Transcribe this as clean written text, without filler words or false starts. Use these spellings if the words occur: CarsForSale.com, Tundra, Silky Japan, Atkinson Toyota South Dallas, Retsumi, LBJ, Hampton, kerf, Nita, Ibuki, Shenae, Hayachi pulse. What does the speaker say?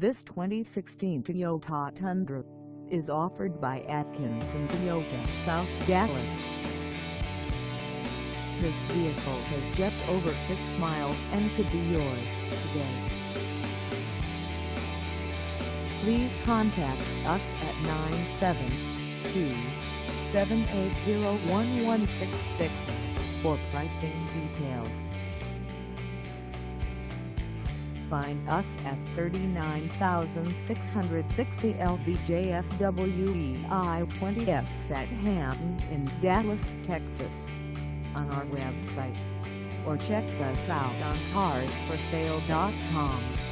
This 2016 Toyota Tundra is offered by Atkinson Toyota South Dallas. This vehicle has just over 6 miles and could be yours today. Please contact us at 972-780-1166 for pricing details. Find us at 39,660 LBJ FWEI20S at Hampton in Dallas, Texas, on our website, or check us out on CarsForSale.com.